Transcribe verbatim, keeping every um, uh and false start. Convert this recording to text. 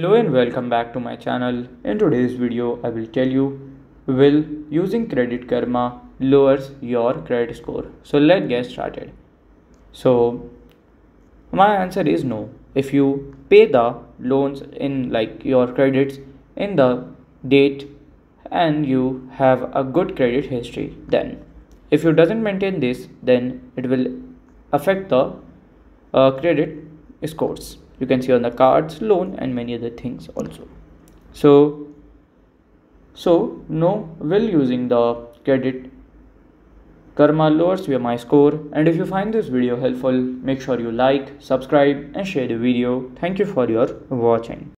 Hello and welcome back to my channel. In today's video, I will tell you, will using Credit Karma lowers your credit score? So let's get started. So my answer is no. If you pay the loans in like your credits in the date and you have a good credit history, then if you doesn't maintain this, then it will affect the uh, credit scores. You can see on the cards, loan and many other things also. So, so no, will using the Credit Karma lowers my score. And if you find this video helpful, make sure you like, subscribe and share the video. Thank you for your watching.